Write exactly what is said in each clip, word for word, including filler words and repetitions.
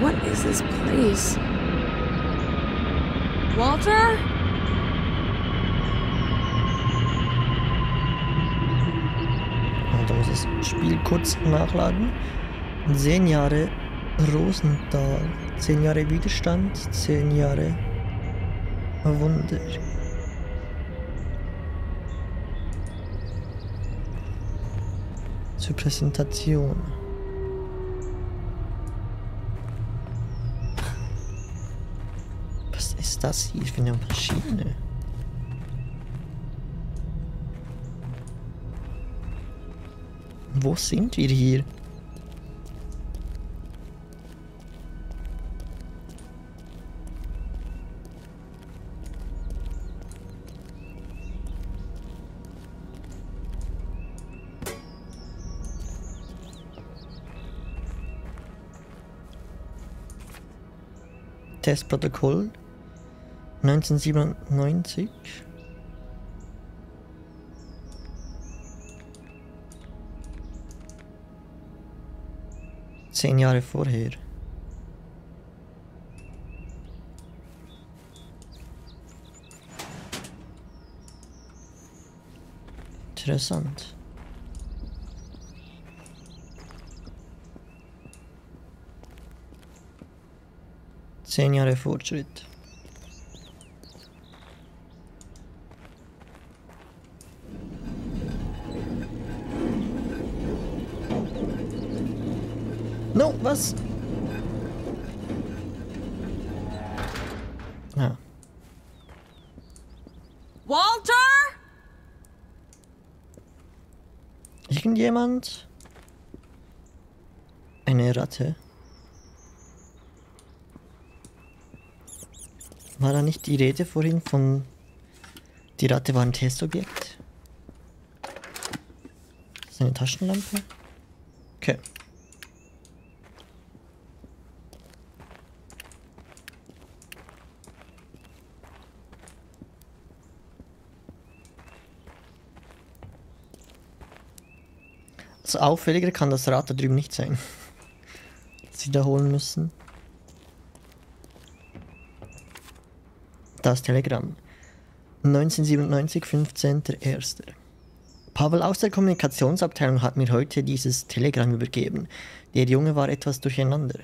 What is this place? Walter? Da muss das Spiel kurz nachladen. Zehn Jahre Rosenthal. Zehn Jahre Widerstand. Zehn Jahre Wunder. Zur Präsentation. Was ist das hier für eine Maschine? Wo sind wir hier? Testprotokoll neunzehnhundertsiebenundneunzig. Zehn Jahre vorher. Interessant. Zehn Jahre Fortschritt. No, was? Ah. Walter? Irgendjemand? Eine Ratte? War da nicht die Rede vorhin von... Die Ratte war ein Testobjekt? Das ist eine Taschenlampe? Okay. So auffälliger kann das Rad da drüben nicht sein. Sie da holen müssen. Das Telegramm. neunzehnhundertsiebenundneunzig, fünfzehnter erster Pavel aus der Kommunikationsabteilung hat mir heute dieses Telegramm übergeben. Der Junge war etwas durcheinander.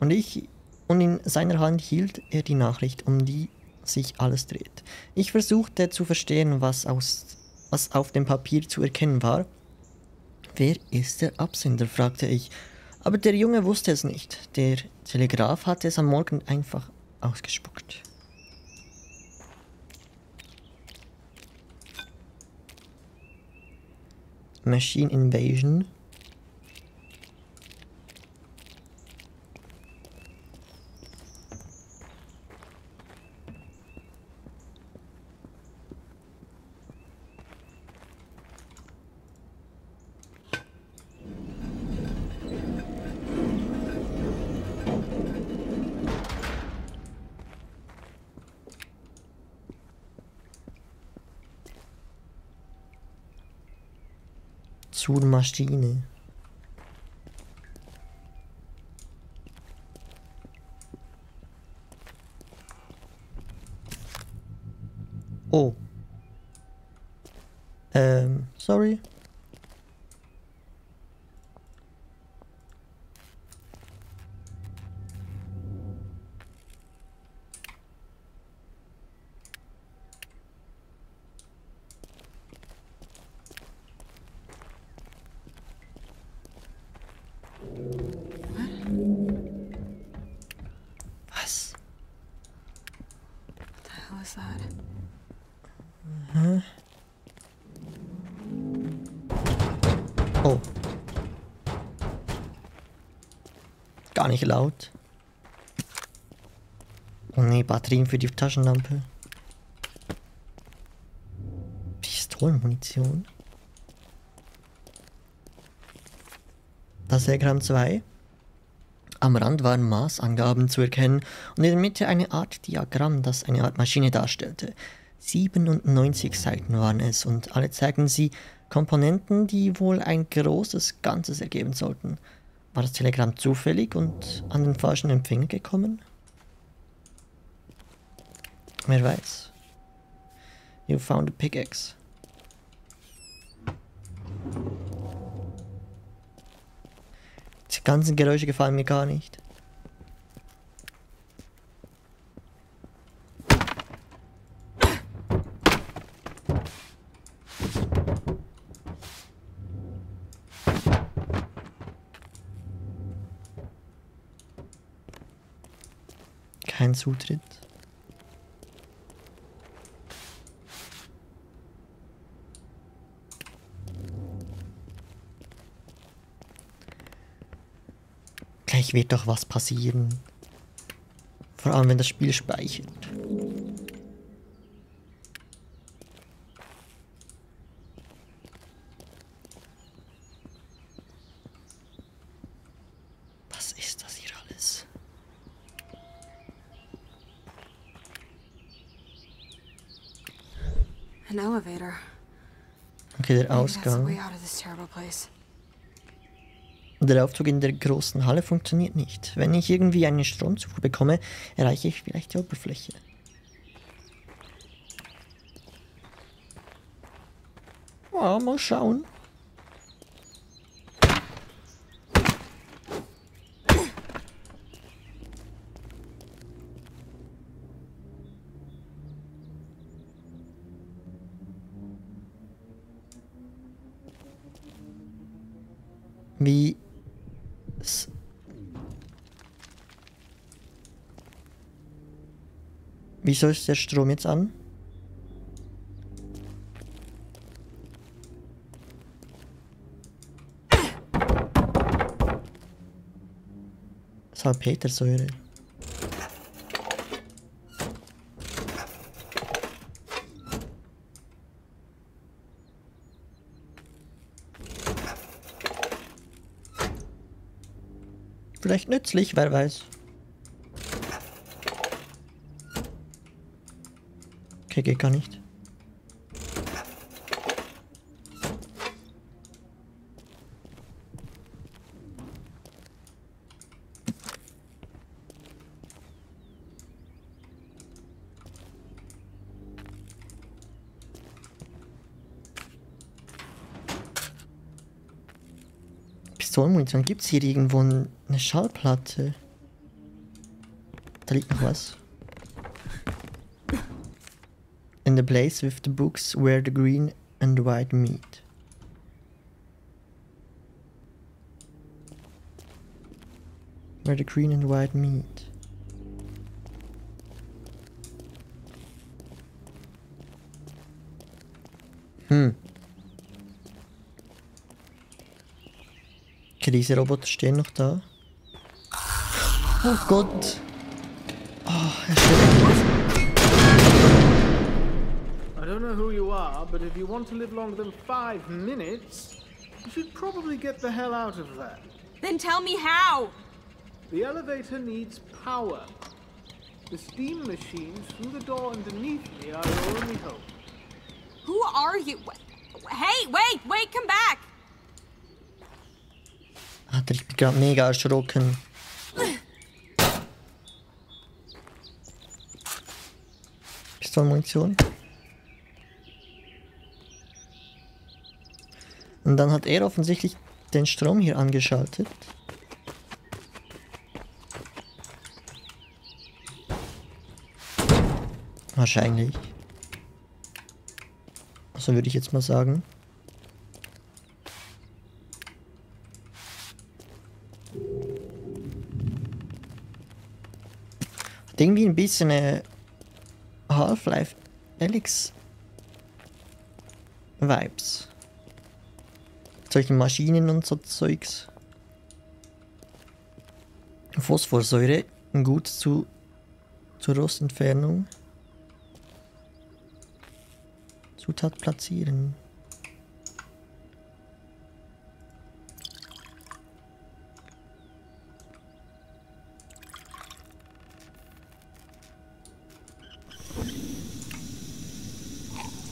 Und ich und in seiner Hand hielt er die Nachricht, um die sich alles dreht. Ich versuchte zu verstehen, was, aus, was auf dem Papier zu erkennen war. Wer ist der Absender? Fragte ich. Aber der Junge wusste es nicht. Der Telegraph hatte es am Morgen einfach ausgespuckt. Machine Invasion. Zur Maschine. Oh. Ähm, sorry. Aha. Oh. Gar nicht laut. Oh ne, Batterien für die Taschenlampe. Pistolenmunition. Das Telegramm zwei. Am Rand waren Maßangaben zu erkennen und in der Mitte eine Art Diagramm, das eine Art Maschine darstellte. siebenundneunzig Seiten waren es und alle zeigten sie Komponenten, die wohl ein großes Ganzes ergeben sollten. War das Telegramm zufällig und an den falschen Empfänger gekommen? Wer weiß. You found a pickaxe. Die ganzen Geräusche gefallen mir gar nicht. Kein Zutritt. Gleich wird doch was passieren. Vor allem, wenn das Spiel speichert. Was ist das hier alles? An elevator. Okay, der Ausgang. Der Aufzug in der großen Halle funktioniert nicht. Wenn ich irgendwie eine Stromzufuhr bekomme, erreiche ich vielleicht die Oberfläche. Ja, mal schauen. Wie... Wieso ist der Strom jetzt an? Salpetersäure. Vielleicht nützlich, wer weiß. Okay, geht gar nicht. Pistolenmunition. Gibt es hier irgendwo eine Schallplatte? Da liegt noch was. In the place with the books where the green and white meet. Where the green and white meet. Hm. Okay, diese Roboter stehen noch da. Oh Gott. Oh, er steht. I don't know who you are, but if you want to live longer than five minutes, you should probably get the hell out of there. Then tell me how! The elevator needs power. The steam machines through the door underneath me are your only hope. Who are you? Hey, wait, wait, come back! Alter, ich bin gerade mega erschrocken. Pistolenmunition. Und dann hat er offensichtlich den Strom hier angeschaltet. Wahrscheinlich. Also würde ich jetzt mal sagen. Hat irgendwie ein bisschen eine Half-Life Alyx Vibes. Solchen Maschinen und so Zeugs. Phosphorsäure, gut zu, zur Rostentfernung. Zutat platzieren.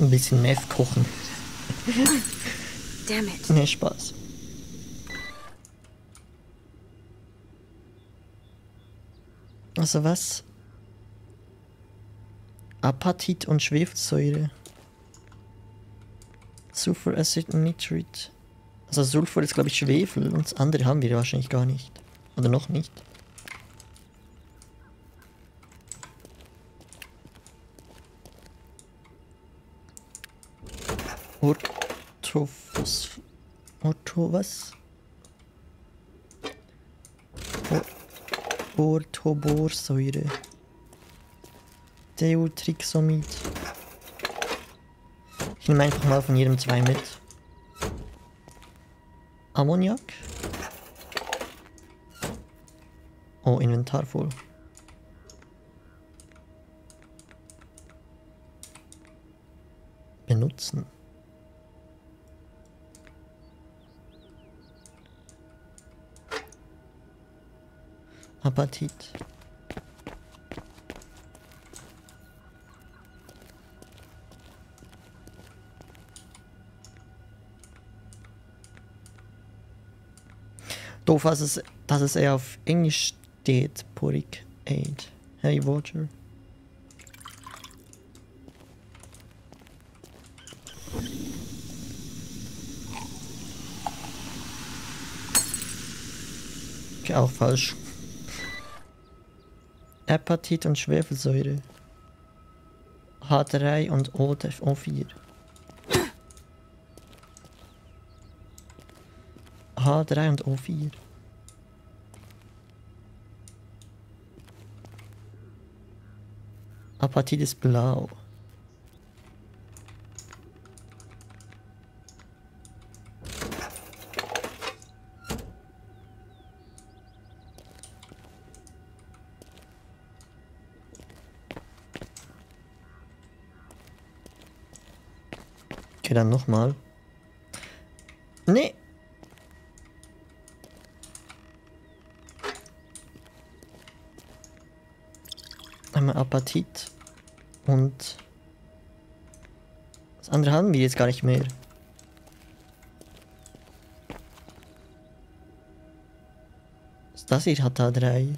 Ein bisschen Meth kochen. Nee, Spaß. Also was? Apatit und Schwefelsäure. Sulfur Acid und Nitrit. Also Sulfur ist glaube ich Schwefel und das andere haben wir wahrscheinlich gar nicht. Oder noch nicht. Orthophos... Ortho... was? Orthoborsäure. Deutrixamid. Ich nehme einfach mal von jedem zwei mit. Ammoniak. Oh, Inventar voll. Benutzen. Apatit. Doof, dass es, dass es eher auf Englisch steht. Poric Aid. Hey, Water. Okay, auch falsch. Apatit und Schwefelsäure. H drei und O vier. H drei und O vier. Apatit ist blau. Okay, dann nochmal. Nee. Einmal Apatit und das andere haben wir jetzt gar nicht mehr. Das hier hat da drei.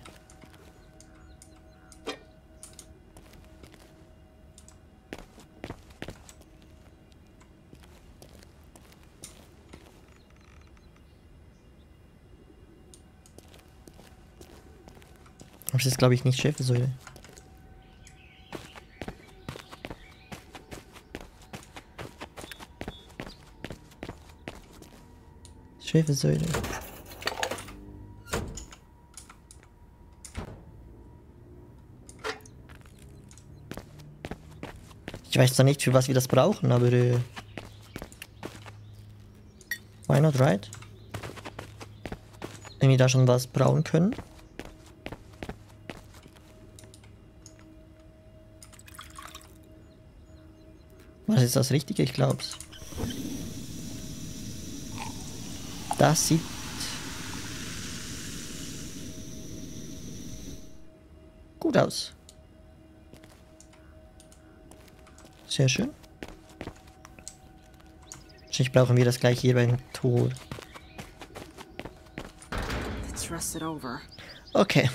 Das ist glaube ich nicht Schwefelsäure. Schwefelsäure. Ich weiß zwar nicht für was wir das brauchen, aber äh, why not, right? Wenn wir da schon was brauen können. Was ist das Richtige? Ich glaub's. Das sieht... gut aus. Sehr schön. Wahrscheinlich brauchen wir das gleich hier beim Tor. Okay.